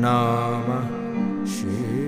Namah Shivaya.